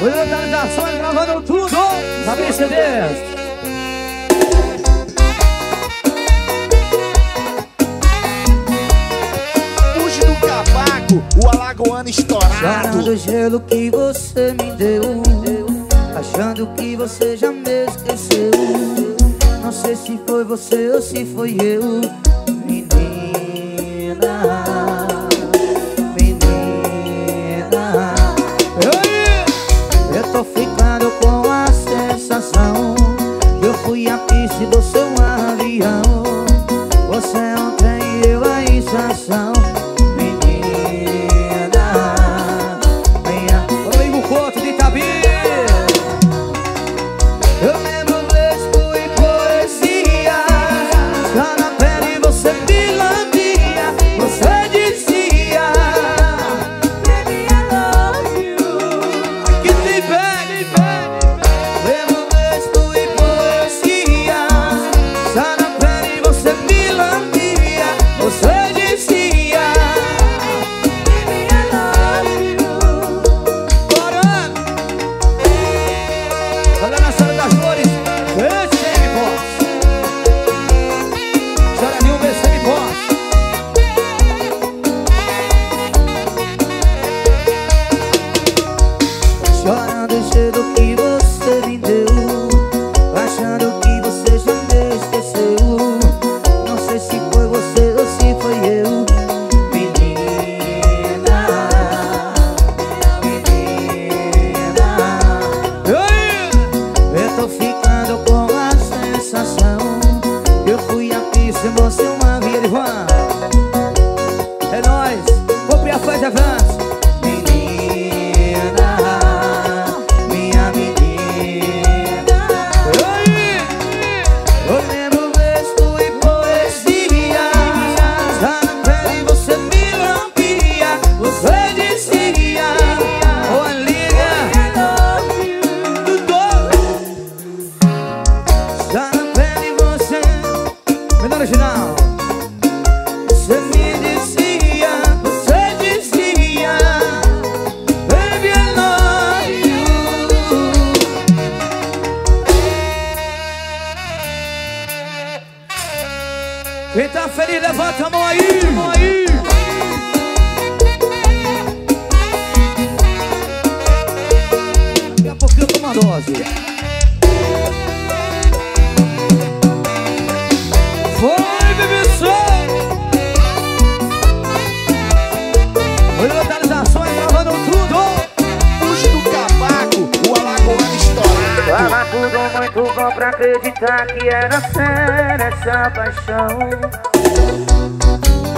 Organizações gravando tudo na BCD. O alagoano estourado. Chorando o gelo que você me deu, achando que você já me esqueceu. Não sei se foi você ou se foi eu. Menina, menina, eu tô ficando com a sensação que eu fui a pista e você um avião. Você é um trem e eu a estação. Quem tá feliz, levanta a mão aí, mão aí. Daqui a pouquinho eu tomo uma dose. Foi, BBC! Oi, localizações gravando tudo. Puxa do cavaco, o alagoano estourado. Fala tudo muito bom pra acreditar que era sério essa paixão.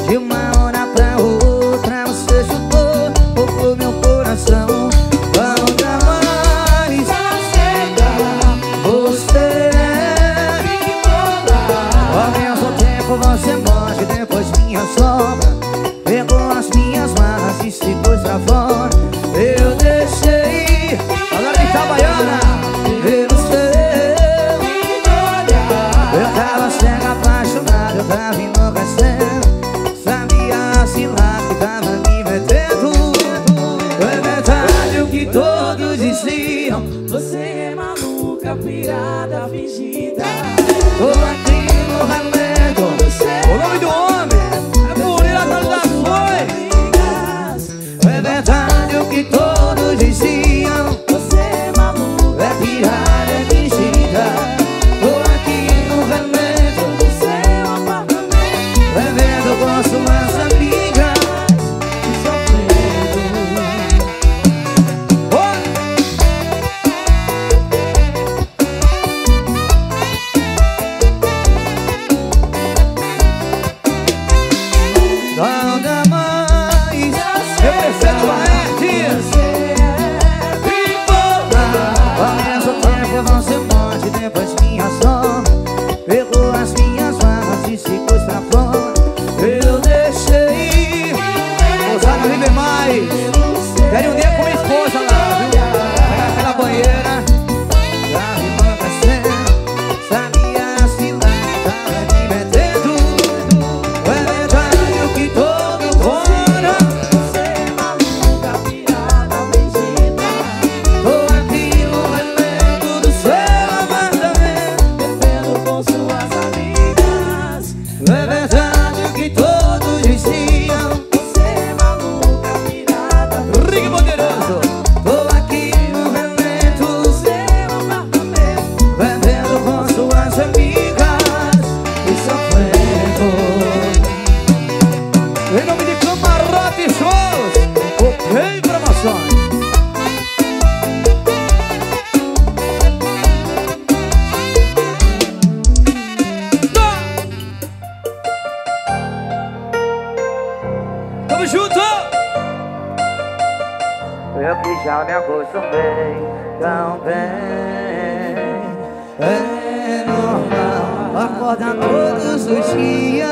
De uma hora pra outra você chutou, roubou meu coração. Nunca mais aceitar, você ficou. Ao mesmo tempo você morre, depois minha sombra pegou as minhas marras e se pôs pra fora. Eu deixei. Agora que tá baiana, eu não sei. Eu tava sendo apaixonado, eu tava enlouquecendo. Todos diziam, você é maluca, pirada, fingida. Tô aqui no Ramego, o nome do homem é por Localizações. É verdade o que todos diziam, você é maluca, é pirada, é fingida. Tô aqui no Ramego, do seu apartamento, bebendo com suas amigas. Oh, shows, ok, promoções. Tamo junto! Eu que já me acostumei tão bem, é normal acordar todos os dias.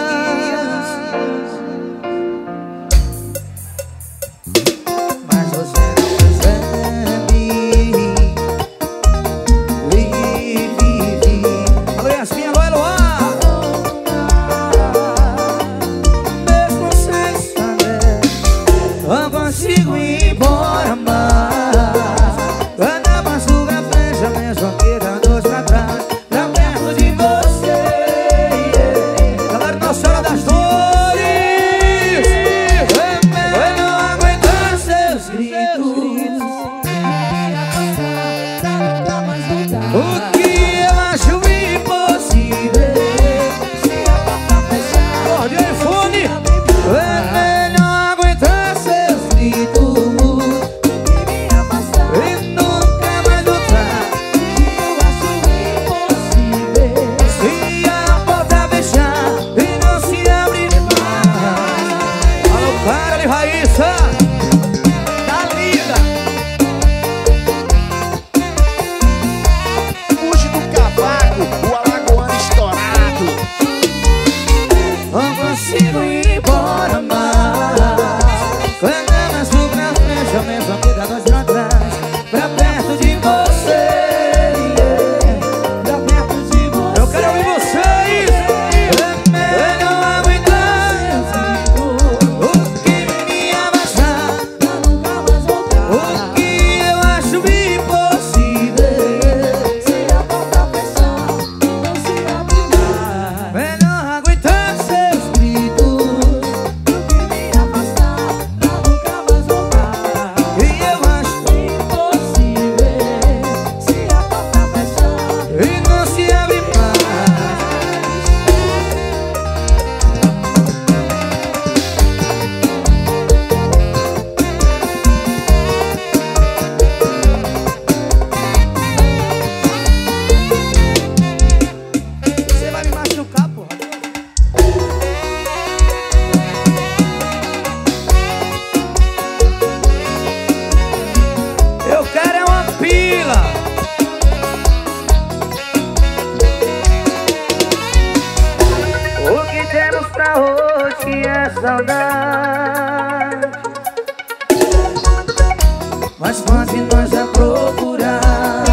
Mas pode nós a procurar,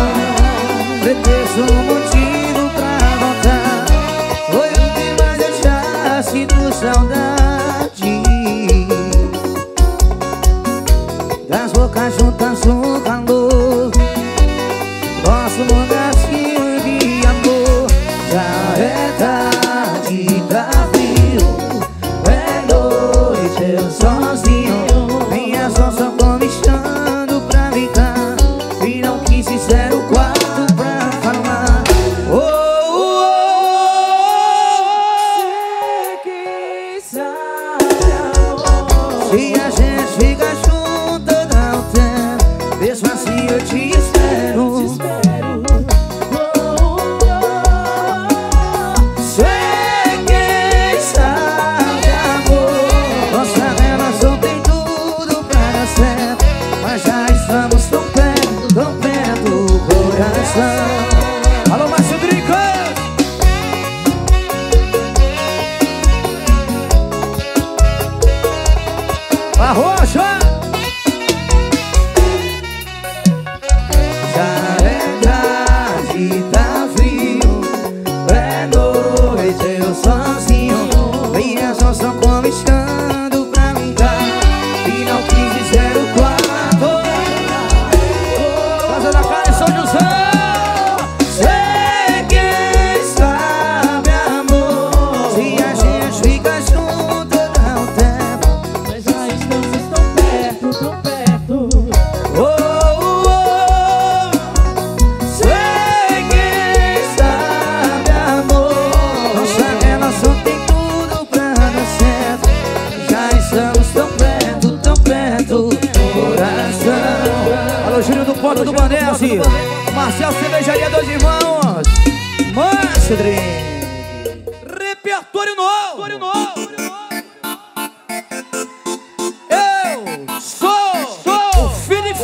pretexto, um motivo pra voltar. Foi o que mais deixasse do saudade. Das bocas juntas um calor, nosso mundo assim de amor. Já é tarde, tá frio, é noite, eu sozinho. Minhas mãos só vão me chamar. Estamos tão perto, tão do Banese, Marcel Cervejaria Dois Irmãos, Márcio Dream. Repertório novo. Eu sou o Filho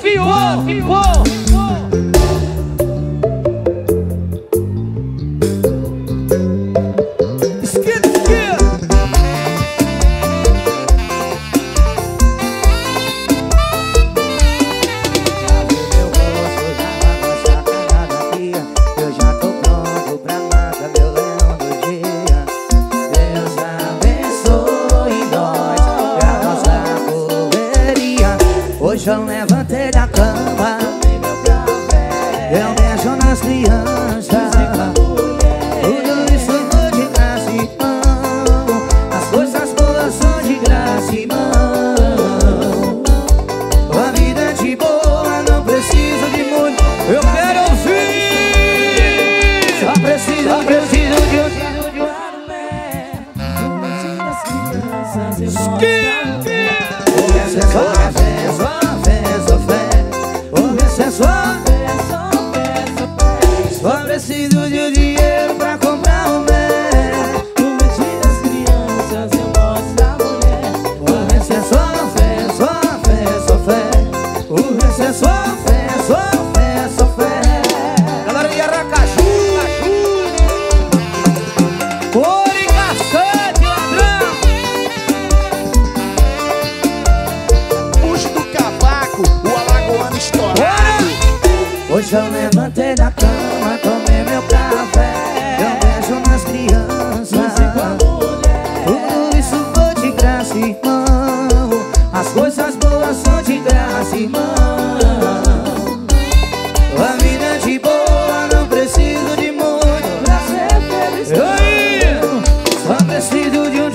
Fior. Eu levantei da cama, eu beijo nas crianças, tudo isso foi de graça, irmão. As coisas boas são de graça, irmão. A vida de boa não precisa de muito. Eu quero ouvir. Só preciso de um quero de um pé. As crianças, irmão. Só preciso de dinheiro pra comprar um pé. Prometi das crianças, eu gosto da mulher. O resto é só fé. O resto é só fé. Galera de Aracaju, Oricaçã de ladrão. Puxa do cavaco, o alagoano estourado. Hoje eu levantei da cama, tomei meu café, eu beijo nas crianças, tudo isso foi de graça, irmão. As coisas boas são de graça, irmão. A vida de boa não preciso de muito pra ser feliz. Só preciso de um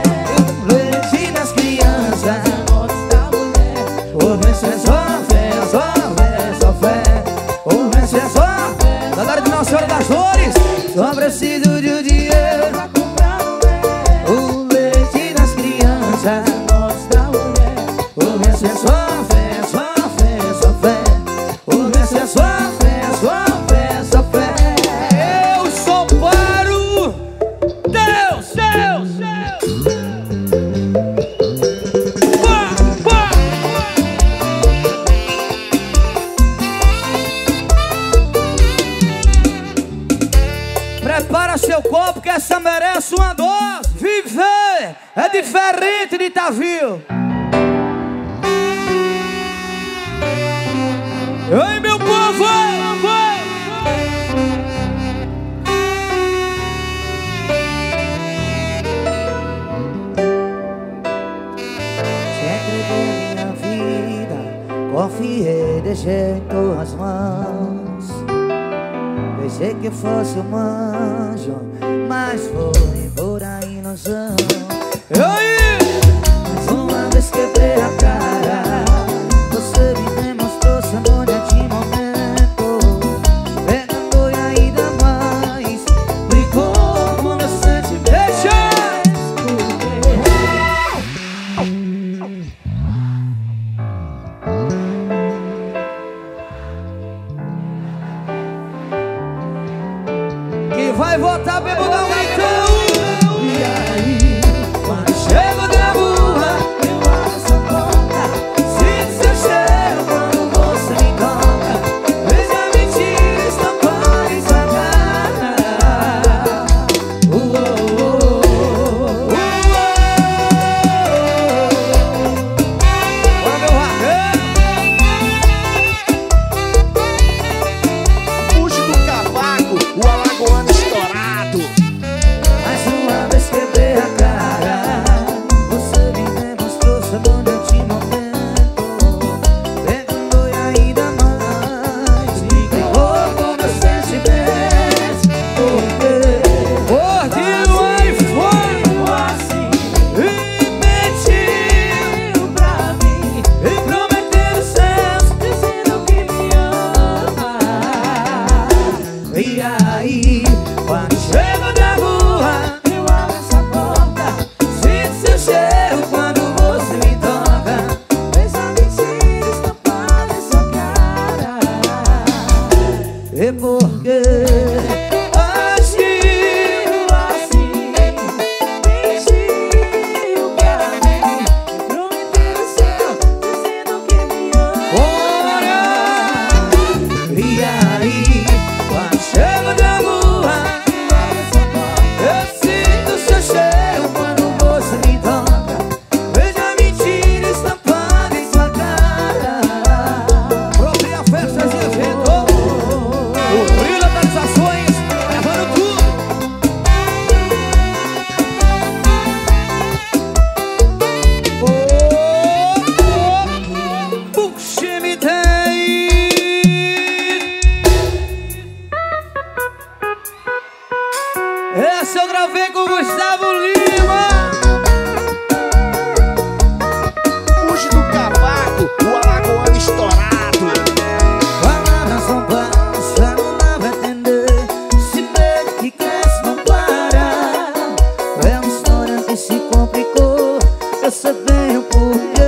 dinheiro pra comprar um bem. Prometi nas crianças, o resto é só fé, o resto é só. Galera de Nossa Senhora das Dores, só preciso de um dinheiro pra comprar o leite das crianças. O resto é só fé, o resto é só fé. Eu sou para o Deus. Prepara seu corpo que essa merece uma dose. Viver é diferente de Itavio. Ei, meu povo! Te entreguei minha vida, confiei, deixei em tuas mãos. Pensei que fosse um anjo, mas foi pura ilusão. Mais uma vez quebrei a cara. Você me demonstrou seu amor de momento. Pegou e ainda mais brigou com meus sentimentos. Vai voltar bebendo um então. E aí, ficou, eu sei bem o porquê.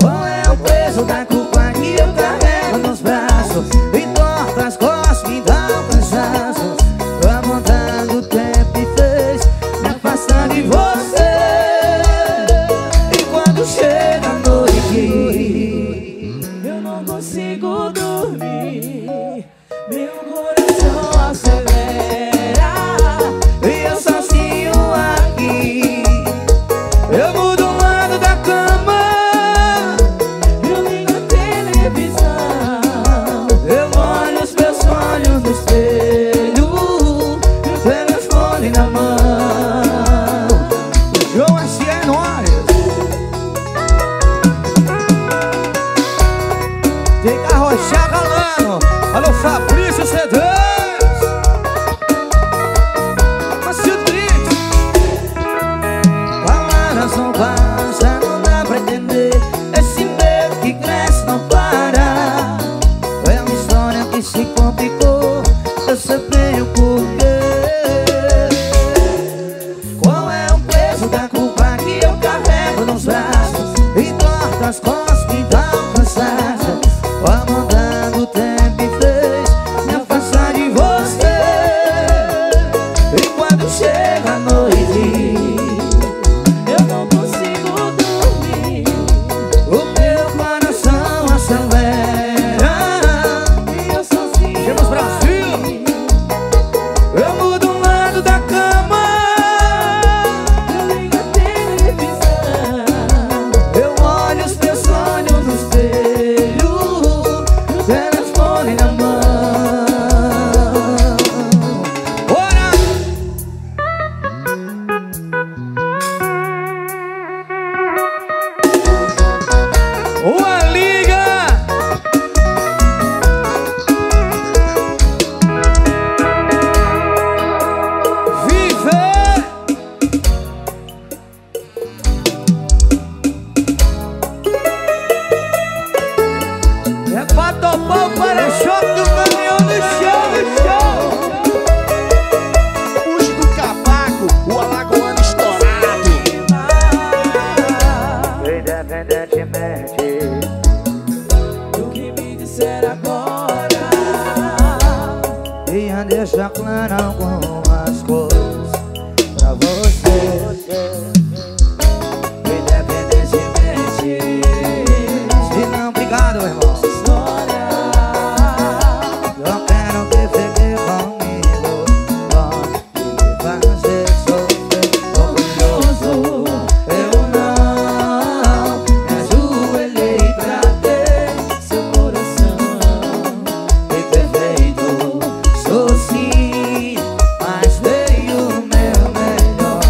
Qual é o peso da culpa que eu carrego nos braços? Me torta as costas, me dá um cansaço. Tô amontando o tempo e fez me afastar de você. E quando chega a noite, eu não consigo dormir. Meu coração acelera. Sim, mas veio o meu melhor.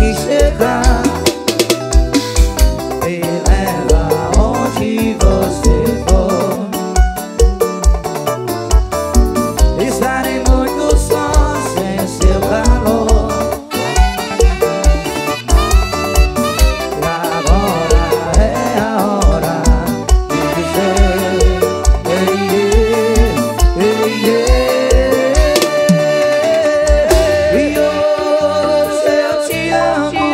me chegar. Me leva onde você for. Estarei muito só sem seu calor. E agora é a hora de dizer ei, ei, ei, ei. E hoje eu te amo.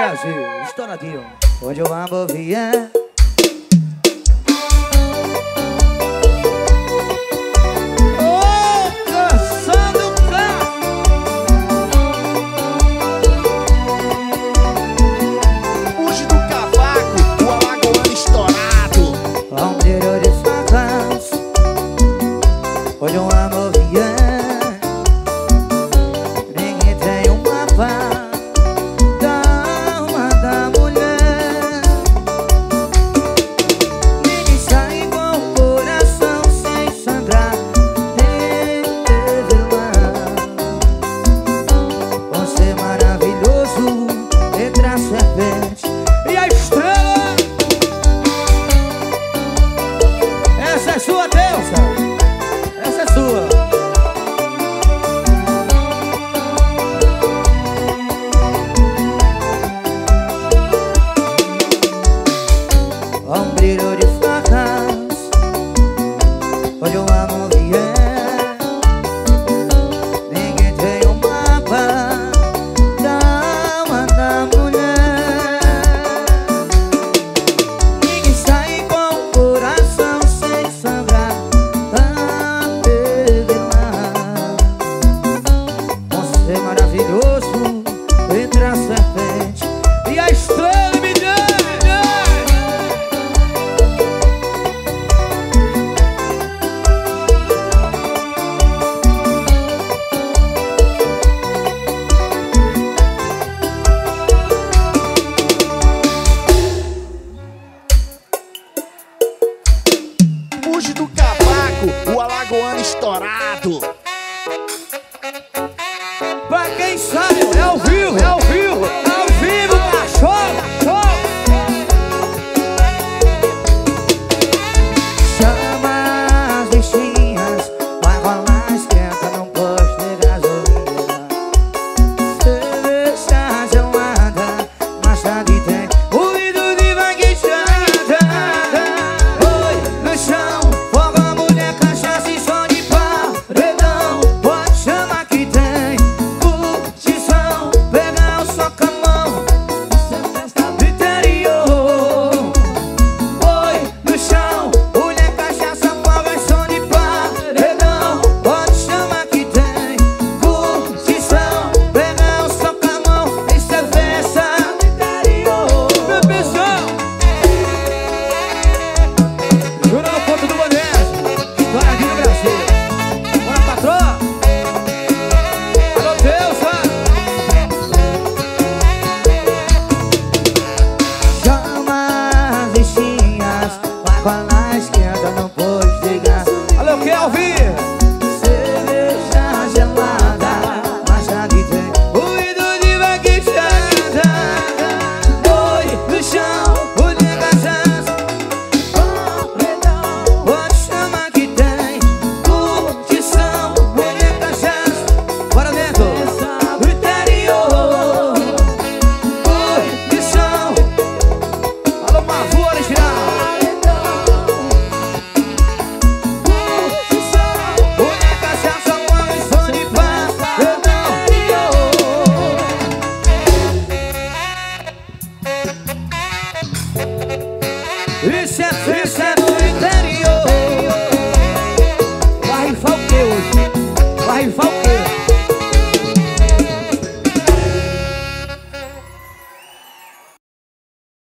reagir, estouradinho. Onde o amor vier,